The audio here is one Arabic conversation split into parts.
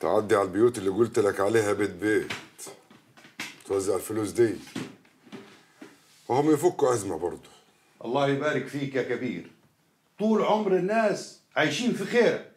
تعدي على البيوت اللي قلت لك عليها بيت بيت، توزع الفلوس دي وهم يفكوا أزمة برضه. الله يبارك فيك يا كبير، طول عمر الناس عايشين في خيرك.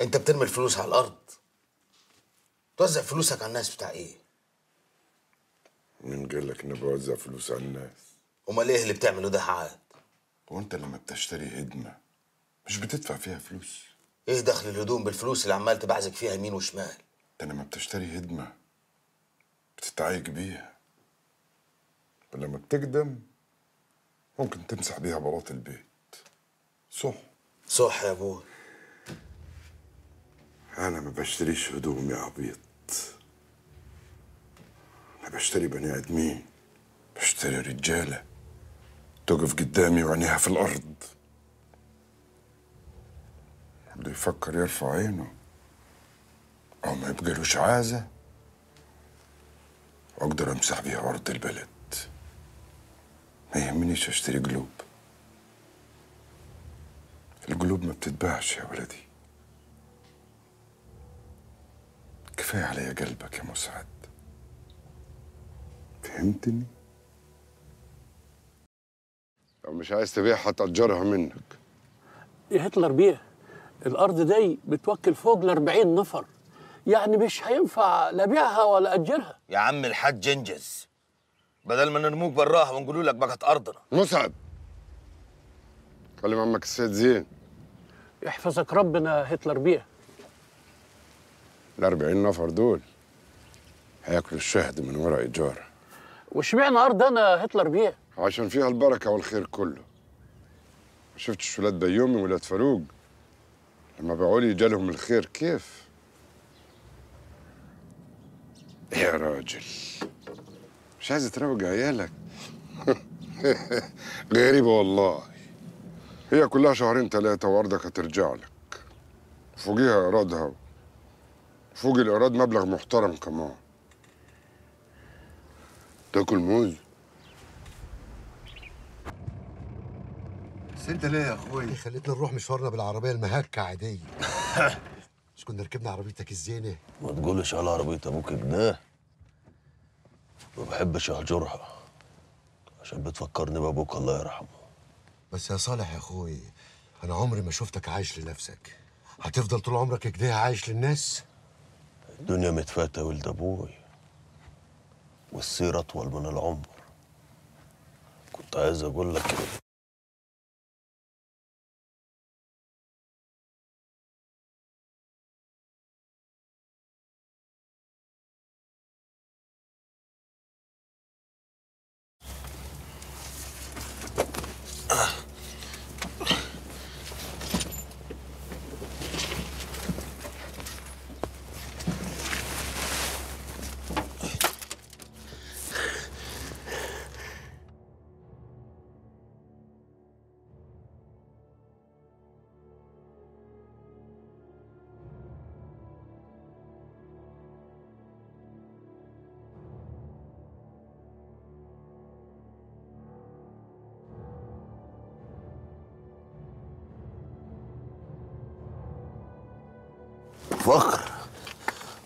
أنت بترمي الفلوس على الأرض، توزع فلوسك على الناس بتاع إيه؟ مين قال لك إني بوزع فلوس على الناس؟ أمال إيه اللي بتعمله ده عاد؟ وأنت لما بتشتري هدمة مش بتدفع فيها فلوس؟ إيه دخل الهدوم بالفلوس اللي عمال تبعزك فيها يمين وشمال؟ أنت لما بتشتري هدمة بتتعايق بيها، ولما بتقدم ممكن تمسح بيها بلاط البيت. صح صح يا أبوي. أنا ما بشتريش هدوم يا عبيط، أنا بشتري بني آدمين، بشتري رجالة تقف قدامي وعينيها في الأرض. اللي يفكر يرفع عينه أو ما يبقالوش عازة وأقدر أمسح بيها أرض البلد. ما يهمنيش أشتري قلوب، القلوب ما بتتباعش يا ولدي. كفاية عليا قلبك يا مسعد، فهمتني؟ لو مش عايز تبيعها تأجرها منك. يا هتلر بيها، الأرض دي بتوكل فوق ال40 نفر، يعني مش هينفع لا بيعها ولا أجرها. يا عم الحاج انجز، بدل ما نرموك براها ونقول لك بقت أرضنا. مسعد، كلم عمك السيد زين. يحفظك ربنا هتلر بيها. ال40 نفر دول هياكلوا الشهد من ورا إيجارها. واشمعنى أرض أنا هتلر بيها؟ عشان فيها البركة والخير كله. ما شفتش ولاد بيومي وولاد فاروق لما باعوا لي جالهم الخير كيف؟ يا راجل مش عايز تروج عيالك. غريبة والله، هي كلها 2-3 شهور وأرضك هترجع لك، فوقيها إيرادها، فوق الإيراد مبلغ محترم كمان. تاكل موز؟ بس انت ليه يا اخويا خليتنا نروح مشوارنا بالعربيه المهكه عاديه؟ مش كنا ركبنا عربيتك الزينه؟ ما تقولش على عربيه ابوك ابنها، ما بحبش اهجرها عشان بتفكرني بابوك الله يرحمه. بس يا صالح يا اخويا انا عمري ما شفتك عايش لنفسك، هتفضل طول عمرك كده عايش للناس؟ الدنيا متفاتة ولد ابوي، والسير اطول من العمر. كنت عايز اقول لك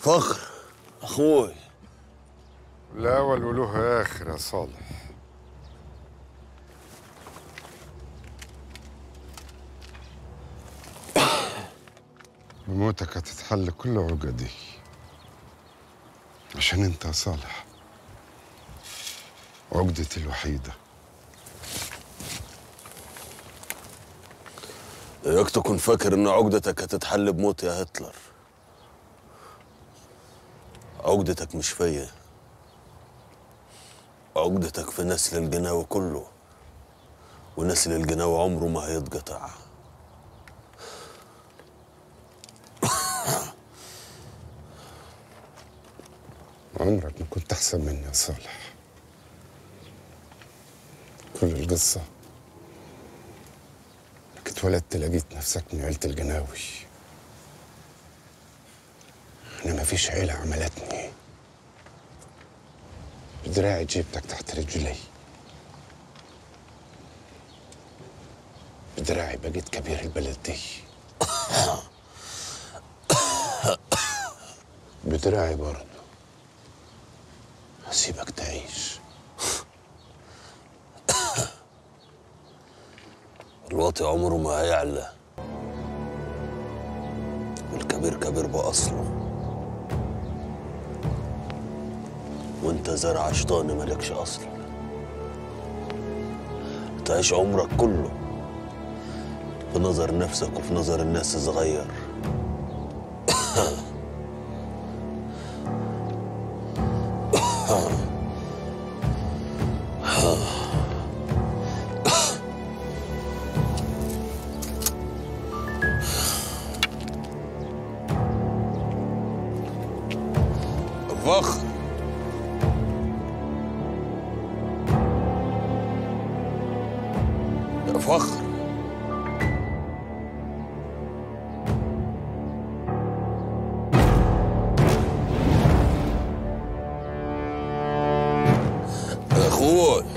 فخر اخوي. لا اول وله اخر يا صالح. بموتك هتتحل كل عقدي عشان انت يا صالح عقدتي الوحيده. اياك تكون فاكر ان عقدتك هتتحل بموت يا هتلر. عقدتك مش فيا، عقدتك في نسل الجناوي كله، ونسل الجناوي عمره ما هيتقطع. عمرك ما كنت احسن مني يا صالح، كل القصه انك اتولدت لقيت نفسك من عيله الجناوي. أنا مفيش عيلة عملتني، بدراعي جيبتك تحت رجلي، بدراعي بقيت كبير البلد دي. بترعي برضه، هسيبك تعيش. الواطي عمره ما هيعلى، والكبير كبير بأصله، وانت زرع شيطان مالكش أصل. تعيش عمرك كله في نظر نفسك وفي نظر الناس صغير. فخر يا فخر، اخوي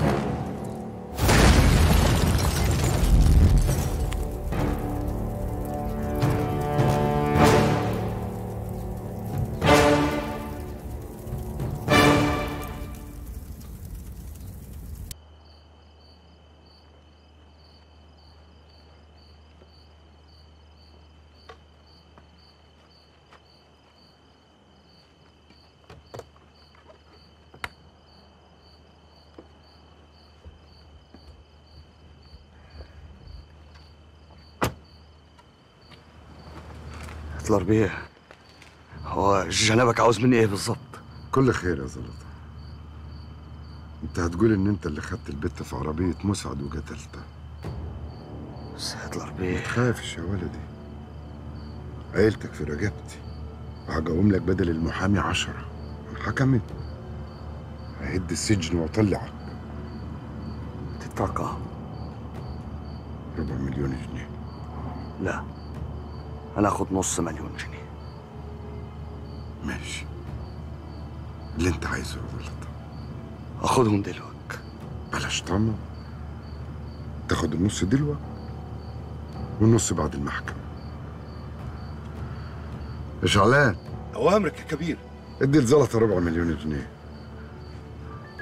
الربيع، هو جنابك عاوز مني ايه بالظبط؟ كل خير يا زلطه. انت هتقول ان انت اللي خدت البت في عربيه مسعد وقتلتها. سيد الربيع، ما تخافش يا ولدي، عيلتك في رقبتي، وهجاوم لك بدل المحامي 10. حكمت ههد السجن واطلعك تدفع كام؟ 4 مليون جنيه. لا، أنا آخد نص مليون جنيه. ماشي، اللي أنت عايزه يا زلطة. آخدهم دلوقتي بلاش طمع، تاخد النص دلوقتي والنص بعد المحكمة. يا شعلان، أوامرك يا كبير. ادي لزلطة 4 مليون جنيه.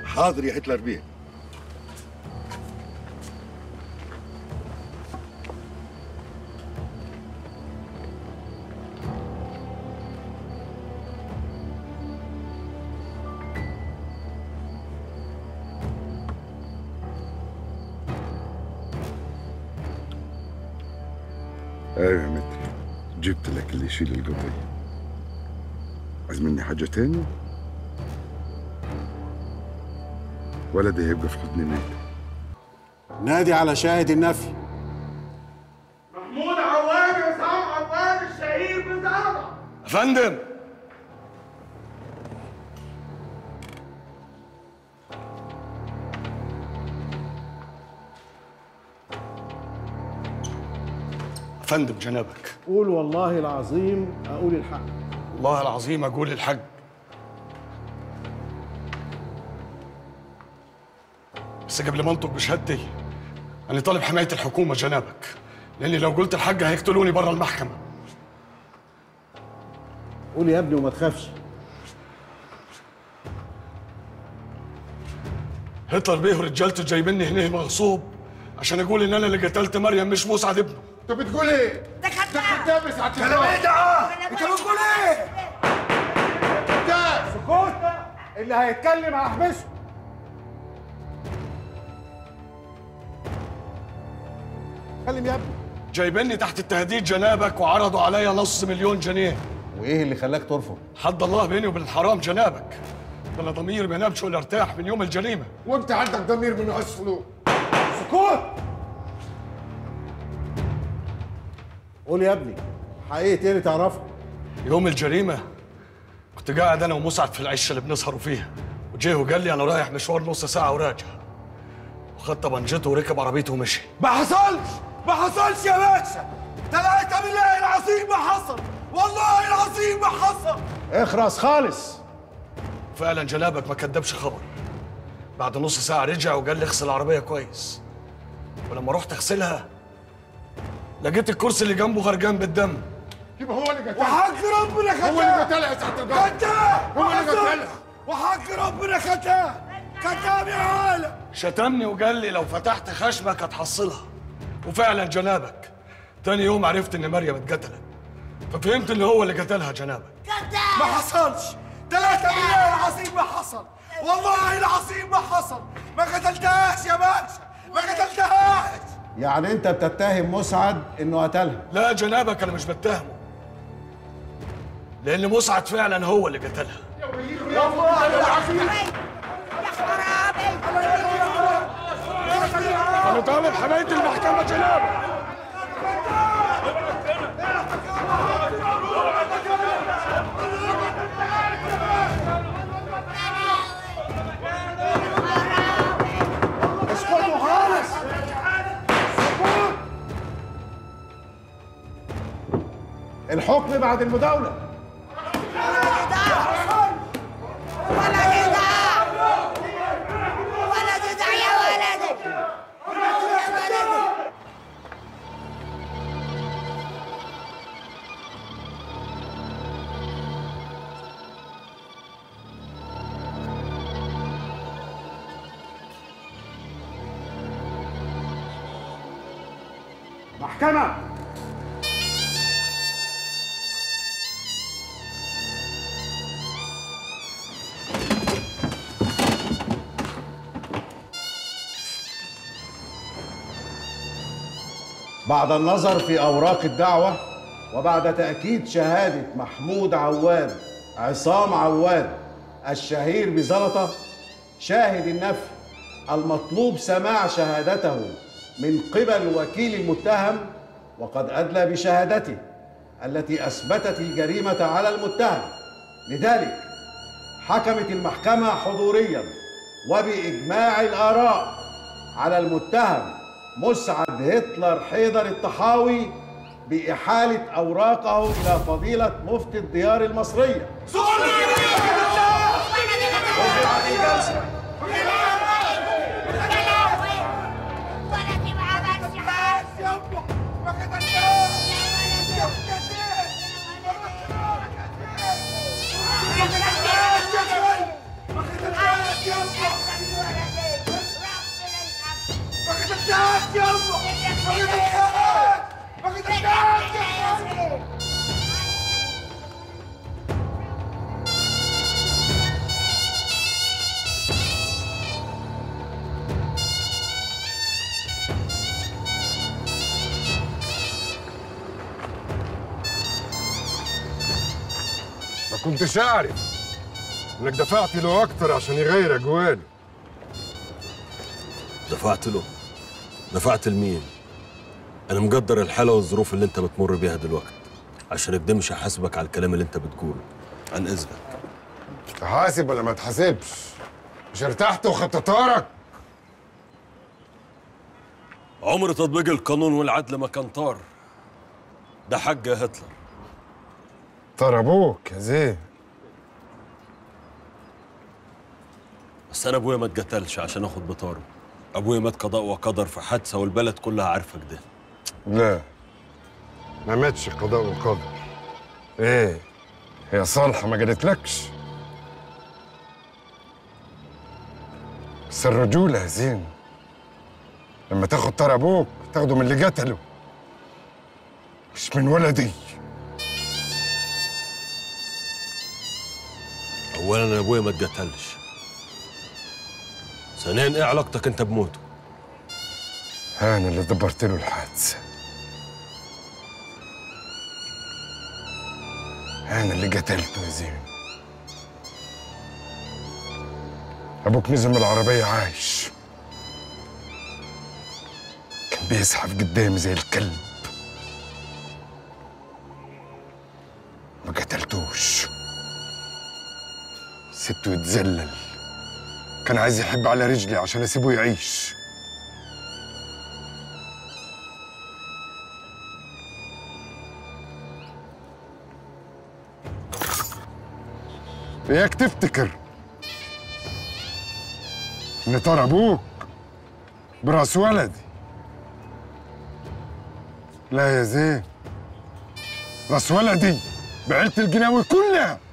حاضر يا هتلر بيه. ايوه يا متر، جبت لك اللي يشيل القضية. عايز مني حاجة تاني؟ ولدي هيبقى في حضن ماتر. نادي على شاهد النفي. محمود عواد يسام عواد الشهيد بزعبة. يا فندم، فندم جنابك. قول والله العظيم اقول الحق. والله العظيم اقول الحق. بس قبل ما انطق بشهادتي انا طالب حمايه الحكومه جنابك، لاني لو قلت الحق هيقتلوني بره المحكمه. قول يا ابني وما تخافش. هتلر بيه ورجالته جايبيني هنا مغصوب عشان اقول ان انا اللي قتلت مريم مش مسعد ابنه. انت بتقول ايه؟ ده خدام يا سعد الشباب. ايه ده؟ انت بتقول ايه؟ ده سكوت، اللي هيتكلم هحبسه. اتكلم يا ابني. جايبيني تحت التهديد جنابك، وعرضوا عليا 1/2 مليون جنيه. وايه اللي خلاك ترفض؟ حد الله بيني وبين الحرام جنابك، ده انا ضمير ما نامش ولا ارتاح من يوم الجريمه. وانت عندك ضمير من ناقص فلوس. سكوت. قول يا ابني حقيقة ايه اللي تعرفه؟ يوم الجريمة كنت قاعد أنا ومسعد في العشة اللي بنسهروا فيها، وجيه وقال لي أنا رايح مشوار نص ساعة وراجع، وخد طبنجته وركب عربيته ومشي. ما حصلش، ما حصلش يا باشا، تلاقيت بالله العظيم ما حصل، والله العظيم ما حصل. اخرس خالص. فعلا جنابك ما كدبش خبر، بعد نص ساعة رجع وقال لي اغسل العربية كويس، ولما رحت أغسلها لقيت الكرسي اللي جنبه غرقان بالدم. يبقى هو اللي قتلها. وحق ربنا قتلها. هو اللي قتلها يا سعد الدهر. قتلها. هو اللي قتلها. وحق ربنا قتلها. كتاب يا عالم. شتمني وقال لي لو فتحت خشمك هتحصلها. وفعلا جنابك. تاني يوم عرفت ان مريم اتقتلت. ففهمت ان هو اللي قتلها جنابك. قتلها. ما حصلش. 3 مليون العظيم ما حصل. والله العظيم ما حصل. ما قتلتهاش يا باشا. ما قتلتهاش. يعني انت بتتهم مسعد انه قتلها؟ لا جنابك انا مش بتهمه. لان مسعد فعلا هو اللي قتلها. يا الله العظيم. أنا طالب حماية المحكمة جنابك. اسكتوا خالص. سكوت. الحكم بعد المداولة. محكمة بعد النظر في أوراق الدعوة وبعد تأكيد شهادة محمود عواد عصام عواد الشهير بزلطة شاهد النفي المطلوب سماع شهادته من قبل وكيل المتهم وقد أدلى بشهادته التي أثبتت الجريمة على المتهم. لذلك حكمت المحكمة حضورياً وبإجماع الآراء على المتهم مسعد هتلر حيدر الطحاوي بإحالة أوراقه إلى فضيلة مفتي الديار المصرية. ما كنتش أعرف إنك دفعت له أكتر عشان يغير أجوالي. دفعت له؟ دفعت لمين؟ أنا مقدر الحالة والظروف اللي أنت بتمر بيها دلوقتي، عشان كده مش هحاسبك على الكلام اللي أنت بتقوله، عن إذنك. تحاسب ولا ما تحاسبش؟ مش ارتحت وخدت طارك؟ عمر تطبيق القانون والعدل ما كان طار. ده حج هتلر. طار أبوك يا زين. بس أنا أبويا ما اتقتلش عشان آخد بطاره. أبويا مات قضاء وقدر في حادثة والبلد كلها عارفة كده. لا ما ماتش قضاء وقدر. إيه؟ هي صالحة ما جرتلكش. بس الرجولة يا زين. لما تاخد طار أبوك تاخده من اللي قتله. مش من ولدي. أولاً أنا أبويا ما اتقتلش. ثانياً إيه علاقتك أنت بموته؟ أنا اللي دبرت له الحادثة. أنا اللي قتلته يا زين. أبوك نزل من العربية عايش. كان بيزحف قدامي زي الكلب. ما قتلتوش. سبته يتذلل. كان عايز يحب على رجلي عشان اسيبه يعيش. اياك تفتكر ان طار ابوك براس ولدي. لا يا زين، راس ولدي بعيلة الجناوي كلها